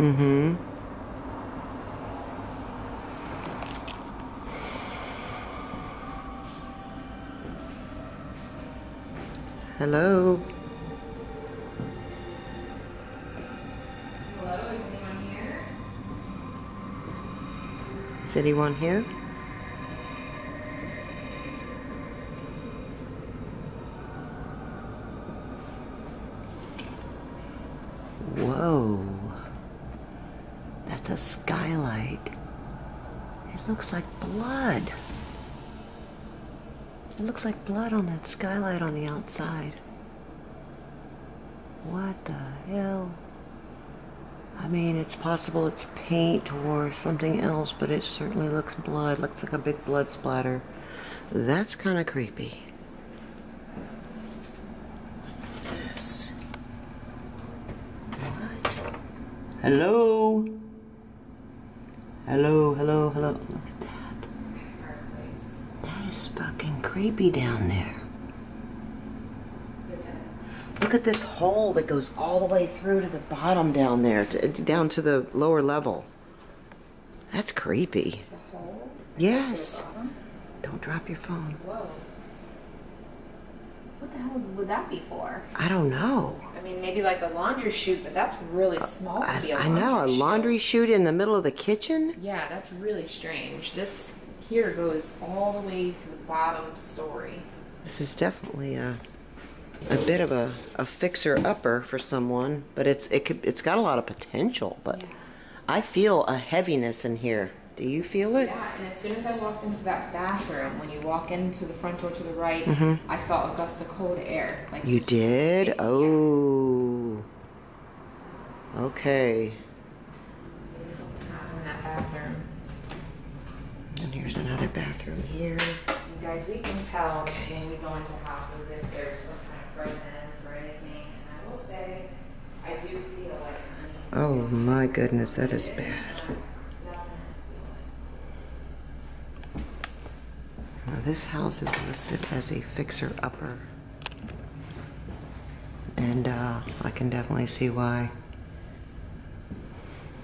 Mm-hmm. Hello? Hello, is anyone here? Is anyone here? Whoa, that's a skylight. It looks like blood. It looks like blood on that skylight on the outside. What the hell? I mean, it's possible it's paint or something else, but it certainly looks blood. Looks like a big blood splatter. That's kind of creepy. Hello? Hello, hello, hello. Look at that. That is fucking creepy down there. Look at this hole that goes all the way through to the bottom down there, down to the lower level. That's creepy. It's a hole? Yes. Don't drop your phone. Whoa. What the hell would that be for? I don't know. I mean, maybe like a laundry chute, but that's really small to be a laundry chute. I know, a laundry chute in the middle of the kitchen? Yeah, that's really strange. This here goes all the way to the bottom story. This is definitely a bit of a fixer-upper for someone, but it's got a lot of potential, but yeah. I feel a heaviness in here. Do you feel it? Yeah, and as soon as I walked into that bathroom, when you walk into the front door to the right, I felt a gust of cold air. Like you did? Oh. Air. Okay. There's something happening in that bathroom. And here's another bathroom here. You guys, we can tell when we go into houses if there's some kind of presence or anything. And I will say, I do feel like uneasy. Oh my goodness, that is bad. This house is listed as a fixer-upper, and I can definitely see why.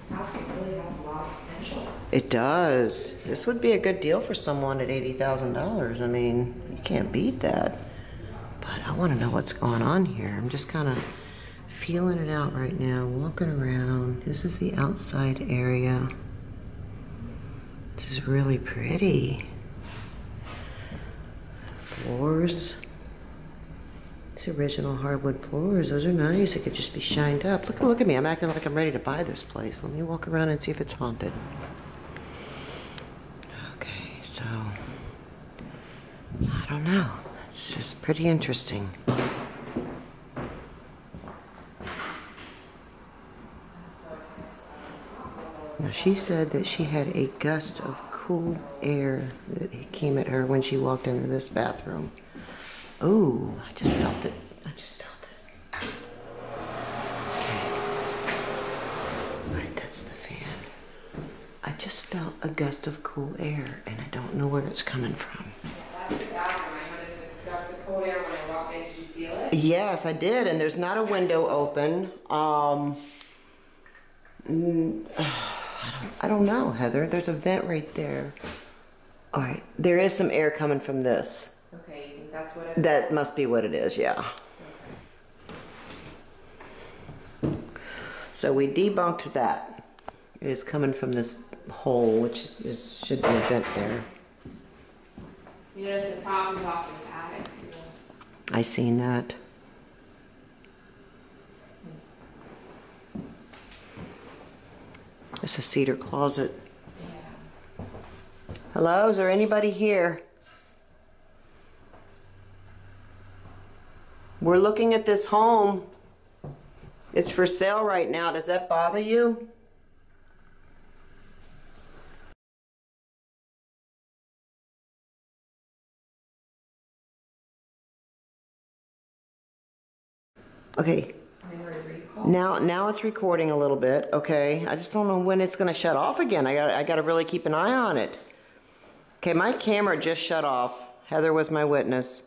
This house really has a lot of potential. It does. This would be a good deal for someone at $80,000. I mean, you can't beat that. But I want to know what's going on here. I'm just kind of feeling it out right now, walking around. This is the outside area. This is really pretty. Floors. It's original hardwood floors. Those are nice. It could just be shined up. Look at me. I'm acting like I'm ready to buy this place. Let me walk around and see if it's haunted. Okay, so I don't know. It's just pretty interesting. Now she said that she had a gust of cool air that came at her when she walked into this bathroom. Oh, I just felt it. I just felt it. Okay. Alright, that's the fan. I just felt a gust of cool air, and I don't know where it's coming from. That's the bathroom. I noticed a gust of cold air when I walked in. Did you feel it? Yes, I did, and there's not a window open. I don't know, Heather. There's a vent right there. All right, there is some air coming from this. Okay, you think that's what it is? That must be what it is, yeah. Okay. So we debunked that. It is coming from this hole, which is, should be a vent there. You notice the top is off the side. I seen that. It's a cedar closet. Yeah. Hello, is there anybody here? We're looking at this home. It's for sale right now. Does that bother you? Okay. Now it's recording a little bit, okay? I just don't know when it's going to shut off again. I got to really keep an eye on it. Okay, my camera just shut off. Heather was my witness.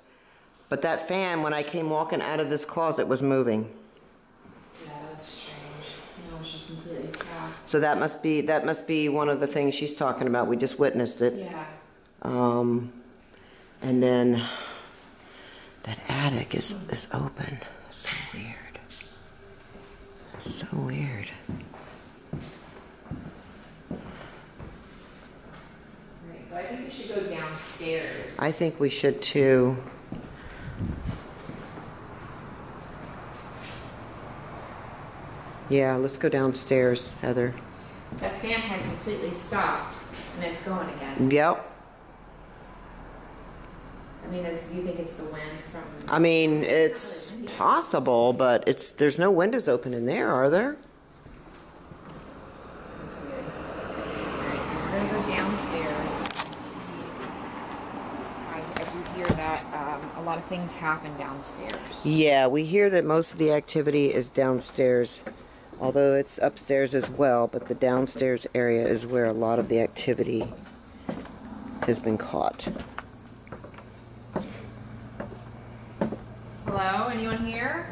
But that fan, when I came walking out of this closet, was moving. Yeah, that was strange. No, was just completely stacked. So that must be one of the things she's talking about. We just witnessed it. Yeah. And then that attic is open. So weird. So weird. Right, so I think we should go downstairs. I think we should too. Yeah, let's go downstairs, Heather. That fan had completely stopped, and it's going again. Yep. I mean, do you think it's the wind from... I mean, it's possible, but it's there's no windows open in there, are there? That's weird. All right, so we're going to go downstairs. I do hear that a lot of things happen downstairs. Yeah, we hear that most of the activity is downstairs. Although it's upstairs as well, but the downstairs area is where a lot of the activity has been caught. Hello, anyone here?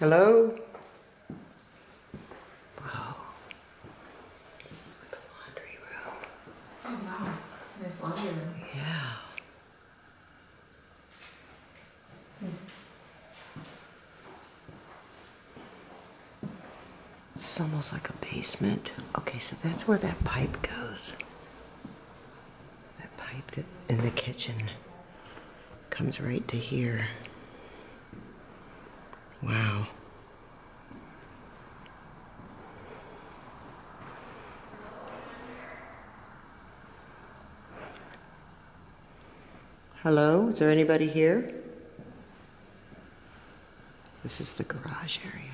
Hello? It's almost like a basement. Okay, so that's where that pipe goes. That pipe that in the kitchen comes right to here. Wow. Hello, is there anybody here? This is the garage area.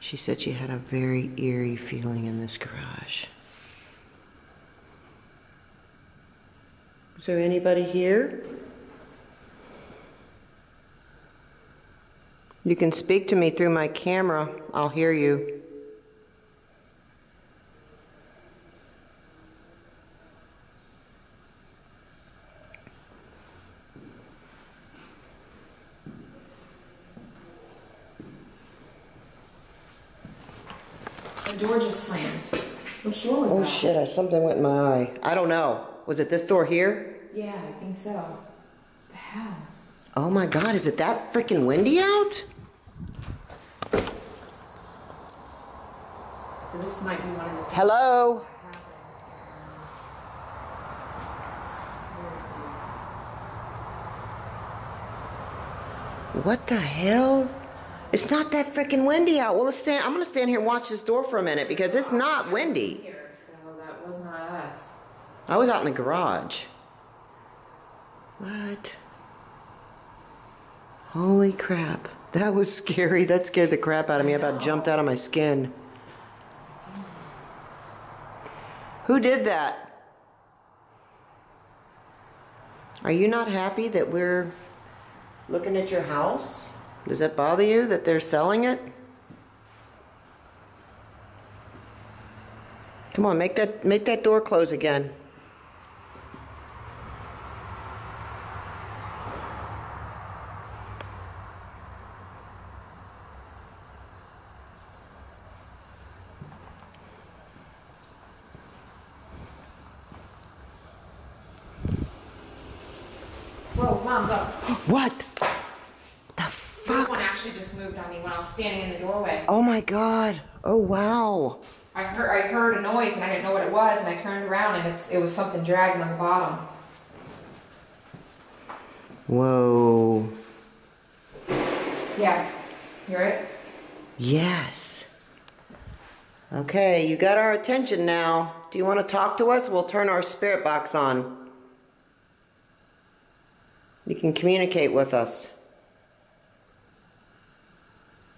She said she had a very eerie feeling in this garage. Is there anybody here? You can speak to me through my camera. I'll hear you. The door just slammed. Which door was that? Oh shit, something went in my eye. I don't know. Was it this door here? Yeah, I think so. What the hell? Oh my god, is it that freaking windy out? So this might be one of the things. Hello? What the hell? It's not that freaking windy out. Well, I'm going to stand here and watch this door for a minute because it's not windy. Here, so that was not us. I was out in the garage. What? Holy crap. That was scary. That scared the crap out of me. I about jumped out of my skin. Who did that? Are you not happy that we're looking at your house? Does that bother you that they're selling it? Come on, make that door close again. Whoa, Mom, go. What? Just moved on me when I was standing in the doorway. Oh my god. Oh wow. I heard a noise and I didn't know what it was and I turned around and it was something dragging on the bottom. Whoa. Yeah. Hear it? Yes. Okay, you got our attention now. Do you want to talk to us? We'll turn our spirit box on. You can communicate with us.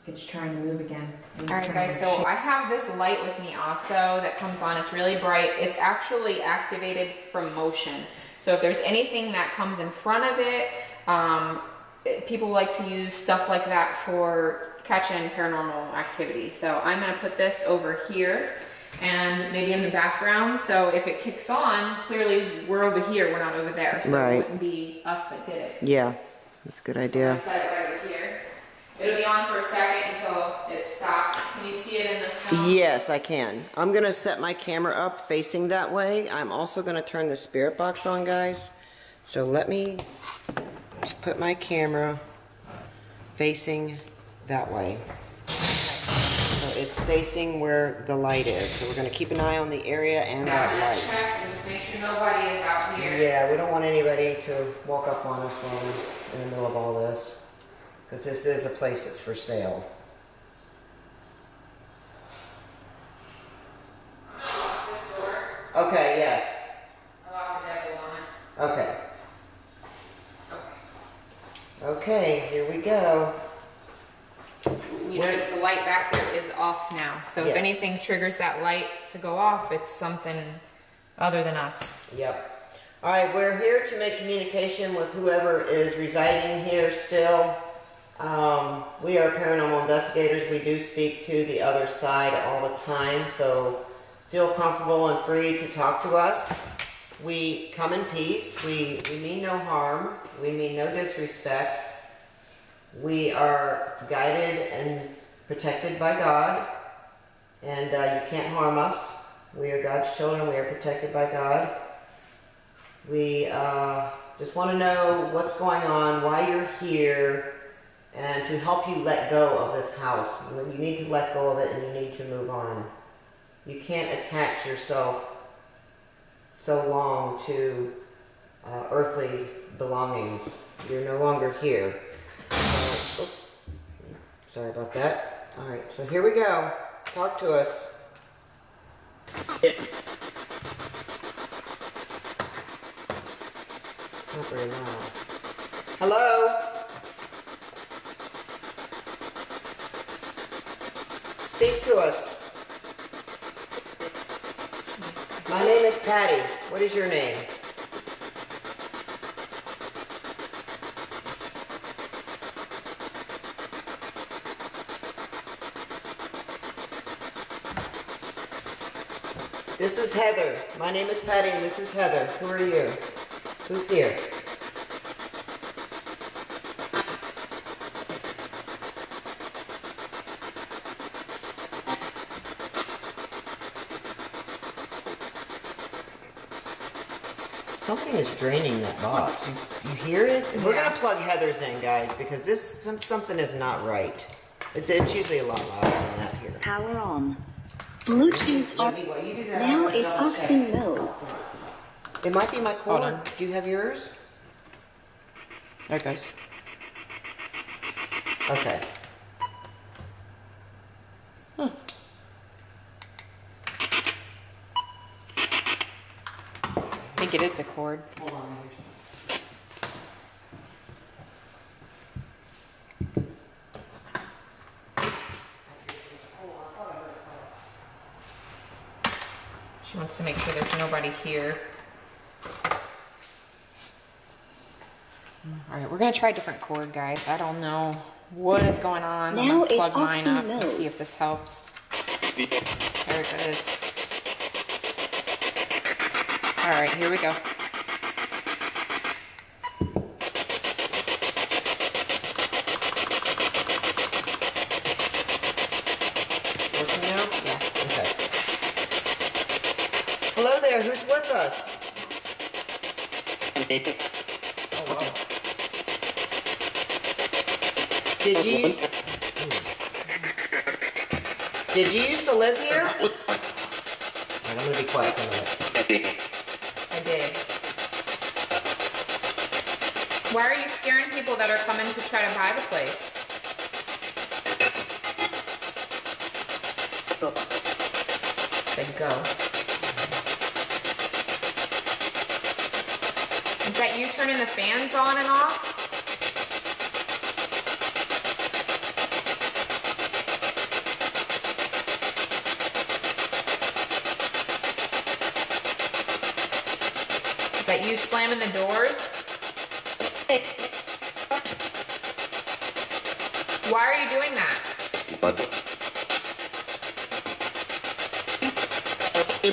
It's trying to move again. Alright guys, so I have this light with me also that comes on. It's really bright. It's actually activated from motion. So if there's anything that comes in front of it, people like to use stuff like that for catching paranormal activity. So I'm going to put this over here and maybe in the background. So if it kicks on, clearly we're over here, we're not over there. So right. It wouldn't be us that did it. Yeah, that's a good idea. So I set it right over here. It'll be on for a second until it stops. Can you see it in the film? Yes, I can. I'm going to set my camera up facing that way. I'm also going to turn the spirit box on, guys. So let me just put my camera facing that way. So it's facing where the light is. So we're going to keep an eye on the area and that light. And just make sure nobody is out here. Yeah, we don't want anybody to walk up on us in the middle of all this. Because this is a place that's for sale. Unlock this door. Okay, yes. Unlock the devil on it. Okay. Okay. Okay, here we go. You notice the light back there is off now. So if anything triggers that light to go off, it's something other than us. Yep. All right, we're here to make communication with whoever is residing here still. We are paranormal investigators. We do speak to the other side all the time, so feel comfortable and free to talk to us. We come in peace. We mean no harm. We mean no disrespect. We are guided and protected by God, and you can't harm us. We are God's children. We are protected by God. We just want to know what's going on, why you're here, and to help you let go of this house. You need to let go of it and you need to move on. You can't attach yourself so long to earthly belongings. You're no longer here. Oh, sorry about that. All right, so here we go. Talk to us. It's not very loud. Hello? Speak to us. My name is Patty. What is your name? This is Heather. My name is Patty and this is Heather. Who are you? Who's here? Something is draining that box. You hear it? Yeah. We're going to plug Heather's in, guys, because this something is not right. It's usually a lot louder than that here. Power on. Bluetooth off. Now it's off in mode. It might be my cord. Hold on. Do you have yours? There it goes. Okay. Huh. I think it is the cord. Hold on. She wants to make sure there's nobody here. All right, we're going to try a different cord, guys. I don't know what is going on. Now I'm going to plug mine up and see if this helps. There it goes. All right, here we go. Working now? Yeah. Okay. Hello there, who's with us? Oh, wow. Did you used to live here? All right, I'm going to be quiet for a minute. Why are you scaring people that are coming to try to buy the place? Go. Said go. Is that you turning the fans on and off? Is that you slamming the doors? Why are you doing that? Are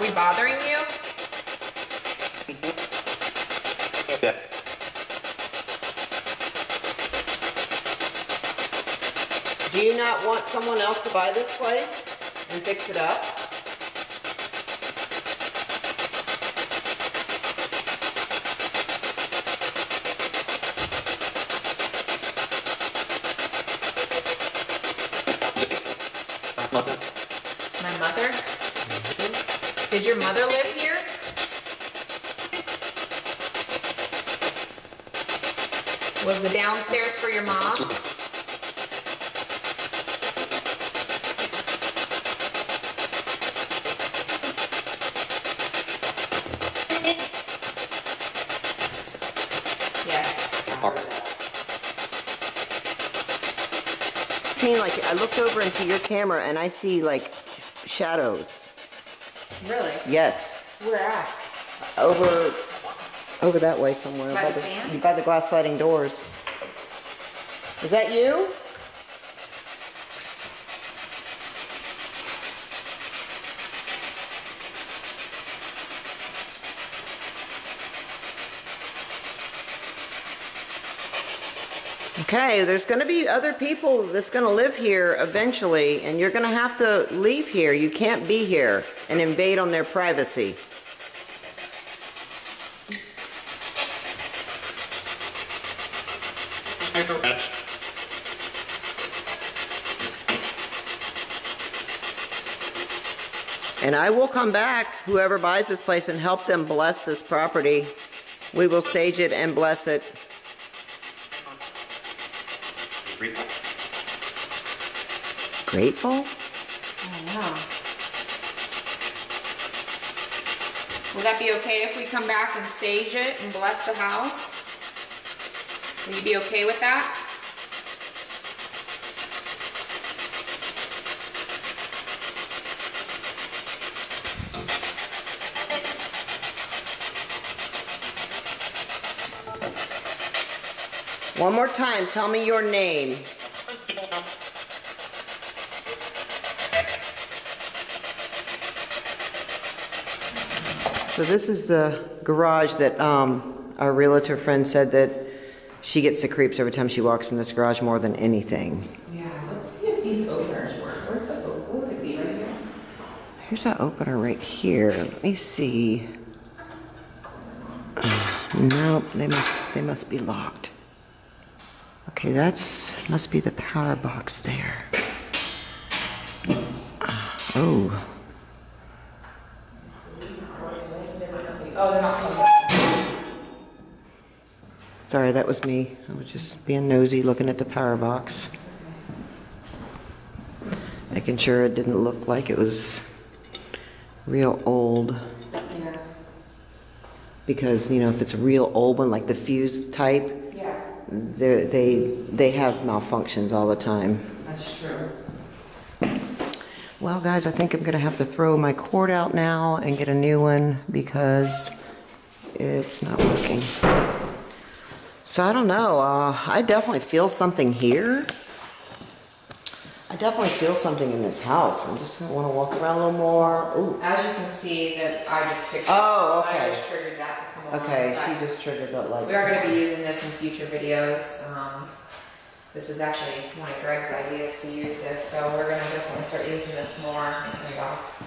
we bothering you? Yeah. Do you not want someone else to buy this place and fix it up? My mother? Did your mother live here? Was the downstairs for your mom? Like I looked over into your camera and I see like shadows. Really? Yes. Where at? Over that way somewhere. By the glass sliding doors. Is that you? Okay, there's going to be other people that's going to live here eventually, and you're going to have to leave here. You can't be here and invade on their privacy. And I will come back, whoever buys this place, and help them bless this property. We will sage it and bless it. Grateful? Oh, wow. Will that be okay if we come back and sage it and bless the house? Will you be okay with that? One more time, tell me your name. So this is the garage that our realtor friend said that she gets the creeps every time she walks in this garage more than anything. Yeah, let's see if these openers work. Where's the opener? What would it be right here? Here's that opener right here. Let me see. Nope, they must be locked. Okay, that's must be the power box there. Oh. Sorry, that was me. I was just being nosy looking at the power box. Making sure it didn't look like it was real old. Because, you know, if it's a real old one, like the fuse type, they have malfunctions all the time. That's true. Well, guys, I think I'm going to have to throw my cord out now and get a new one because it's not working. So I don't know. I definitely feel something here. I definitely feel something in this house. I'm just going to want to walk around a little more. Ooh. As you can see that I just picked up. Oh, okay. I just triggered that. Okay, she just triggered that light. We are going to be using this in future videos. This was actually one of Greg's ideas to use this, so we're going to definitely start using this more and turn it off.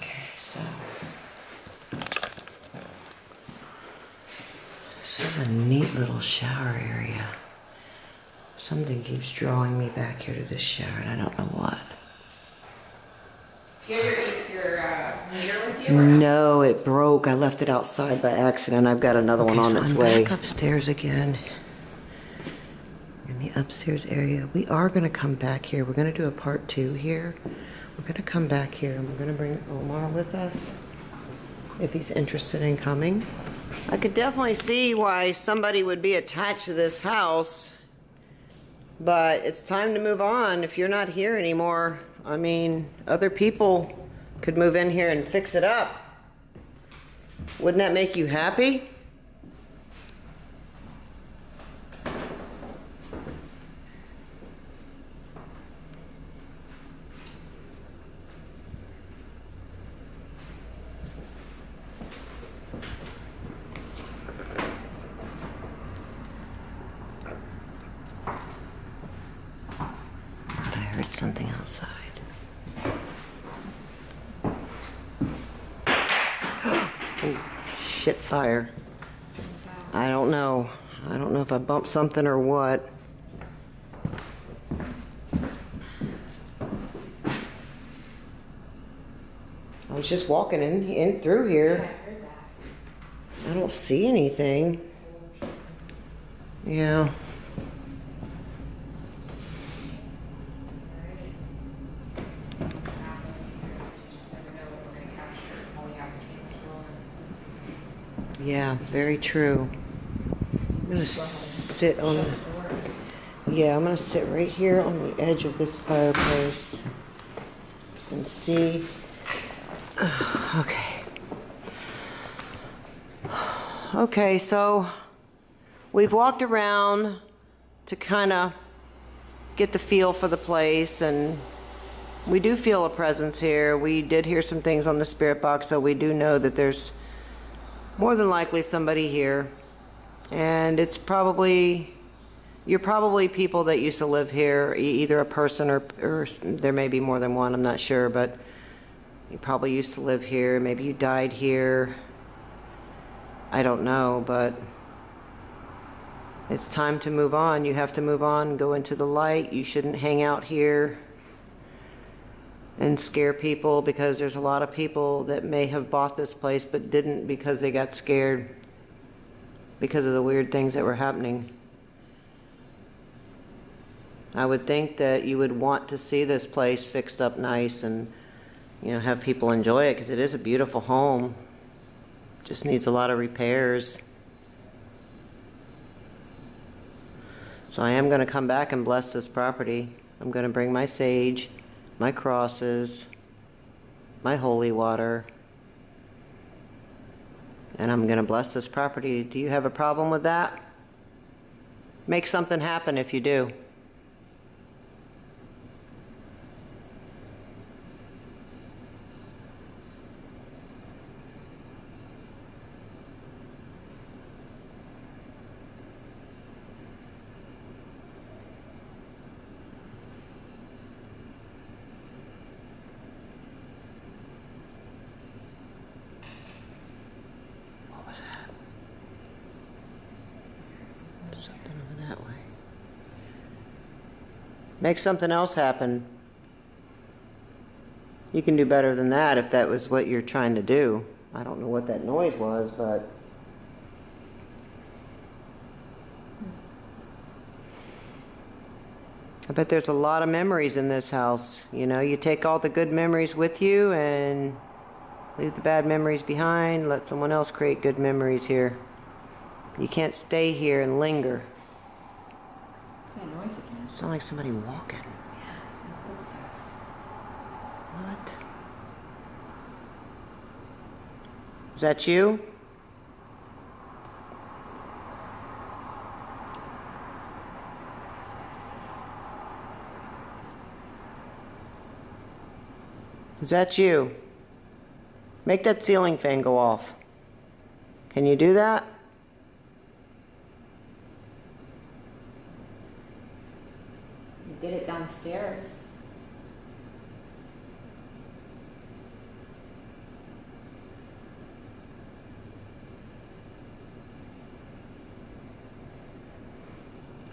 Okay, so this is a neat little shower area. Something keeps drawing me back here to this shower, and I don't know what. Do you have your meter with you? Or no, it broke. I left it outside by accident. I've got another one on its way. Back upstairs again. In the upstairs area, we are going to come back here. We're going to do a part two here. We're going to come back here, and we're going to bring Omar with us if he's interested in coming. I could definitely see why somebody would be attached to this house. But it's time to move on. If you're not here anymore, I mean, other people could move in here and fix it up. Wouldn't that make you happy? Something outside. Oh, shit fire. I don't know. I don't know if I bumped something or what. I was just walking in through here. Yeah, I heard that. I don't see anything. Yeah. Yeah, very true. I'm going to sit on... Yeah, I'm going to sit right here on the edge of this fireplace and see... Okay. Okay, so we've walked around to kind of get the feel for the place, and we do feel a presence here. We did hear some things on the spirit box, so we do know that there's more than likely somebody here, and it's probably, you're probably people that used to live here, either a person or there may be more than one, I'm not sure, but you probably used to live here, maybe you died here, I don't know, but it's time to move on. You have to move on, go into the light. You shouldn't hang out here and scare people, because there's a lot of people that may have bought this place but didn't because they got scared because of the weird things that were happening. I would think that you would want to see this place fixed up nice and, you know, have people enjoy it, because it is a beautiful home. Just needs a lot of repairs. So I am going to come back and bless this property. I'm going to bring my sage, my crosses, my holy water, and I'm going to bless this property. Do you have a problem with that? Make something happen if you do. Make something else happen. You can do better than that if that was what you're trying to do. I don't know what that noise was, but... I bet there's a lot of memories in this house. You know, you take all the good memories with you and leave the bad memories behind. Let someone else create good memories here. You can't stay here and linger. Sound like somebody walking. Yeah, it's what? Is that you? Is that you? Make that ceiling fan go off. Can you do that? Did it downstairs.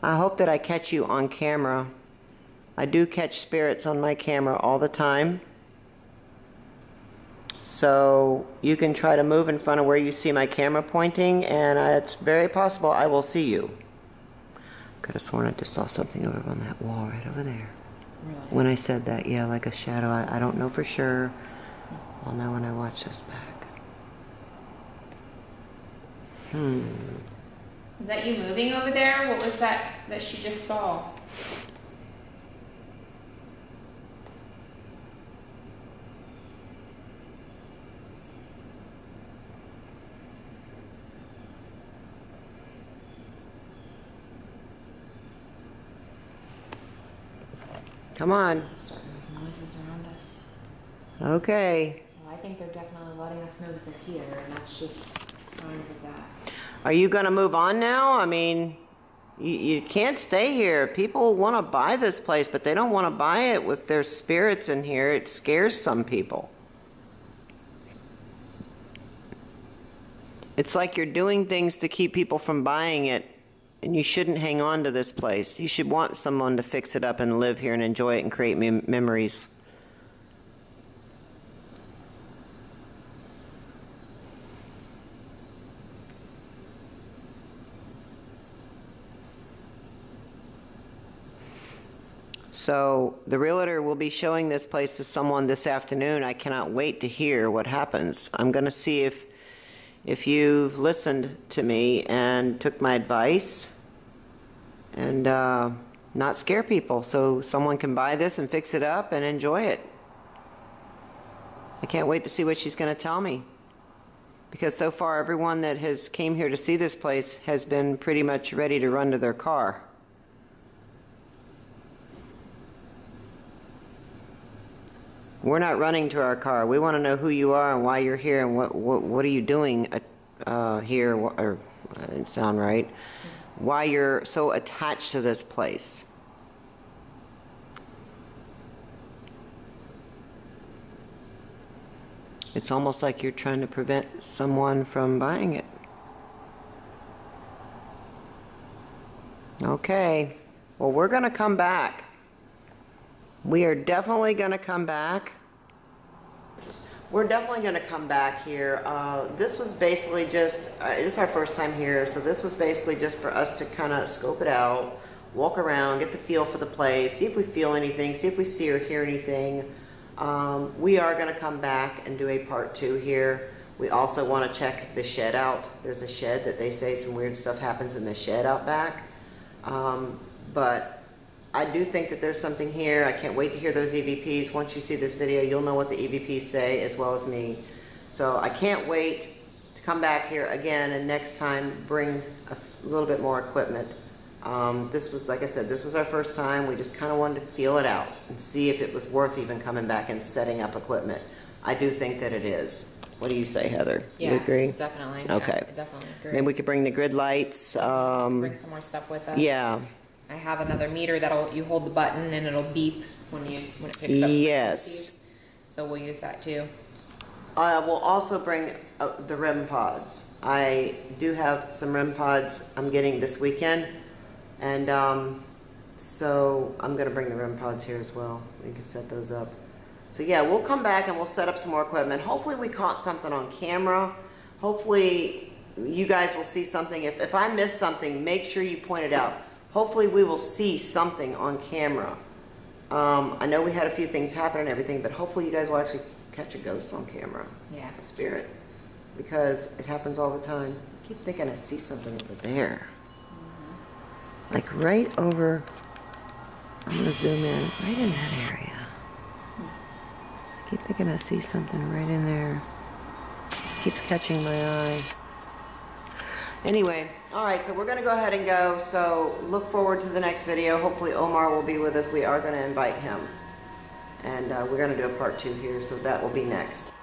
I hope that I catch you on camera. I do catch spirits on my camera all the time. So you can try to move in front of where you see my camera pointing, and it's very possible I will see you. Could have sworn I just saw something over on that wall right over there. Really? When I said that, yeah, like a shadow. I don't know for sure. I'll know when I watch this back. Is that you moving over there? What was that she just saw? Come on. Noises around us. Okay. Well, I think they're definitely letting us know that they're here, and that's just signs of that. Are you going to move on now? I mean, you can't stay here. People want to buy this place, but they don't want to buy it with their spirits in here. It scares some people. It's like you're doing things to keep people from buying it. And you shouldn't hang on to this place. You should want someone to fix it up and live here and enjoy it and create memories. So the realtor will be showing this place to someone this afternoon. I cannot wait to hear what happens. I'm going to see if you've listened to me and took my advice and not scare people so someone can buy this and fix it up and enjoy it. I can't wait to see what she's going to tell me, because so far everyone that has came here to see this place has been pretty much ready to run to their car. We're not running to our car. We want to know who you are and why you're here and what are you doing here, or didn't sound right, why you're so attached to this place. It's almost like you're trying to prevent someone from buying it. Okay. Well, we're going to come back. We are definitely going to come back. We're definitely going to come back here. This was basically just, it's our first time here, so this was basically just for us to kind of scope it out, walk around, get the feel for the place, see if we feel anything, see if we see or hear anything. We are going to come back and do a part 2 here. We also want to check the shed out. There's a shed that they say some weird stuff happens in the shed out back. But I do think that there's something here. I can't wait to hear those EVPs. Once you see this video, you'll know what the EVPs say as well as me. So I can't wait to come back here again, and next time bring a little bit more equipment. This was, like I said, this was our first time. We just kind of wanted to feel it out and see if it was worth even coming back and setting up equipment. I do think that it is. What do you say, Heather? Yeah, you agree? Definitely. Okay. Yeah, definitely agree. Maybe we could bring the grid lights. Bring some more stuff with us. Yeah. I have another meter that'll, you hold the button and it'll beep when it picks up. Yes. So we'll use that too. We'll also bring the REM pods. I do have some REM pods I'm getting this weekend, and so I'm going to bring the REM pods here as well. We can set those up. So yeah, we'll come back and we'll set up some more equipment. Hopefully we caught something on camera. Hopefully you guys will see something. If I missed something, make sure you point it out. Hopefully we will see something on camera. I know we had a few things happen and everything, but hopefully you guys will actually catch a ghost on camera. Yeah. A spirit. Because it happens all the time. I keep thinking I see something over there. Mm-hmm. Like right over, I'm going to zoom in, right in that area. I keep thinking I see something right in there. It keeps catching my eye. Anyway, all right, so we're going to go ahead and go. So look forward to the next video. Hopefully Omar will be with us. We are going to invite him. And we're going to do a part 2 here, so that will be next.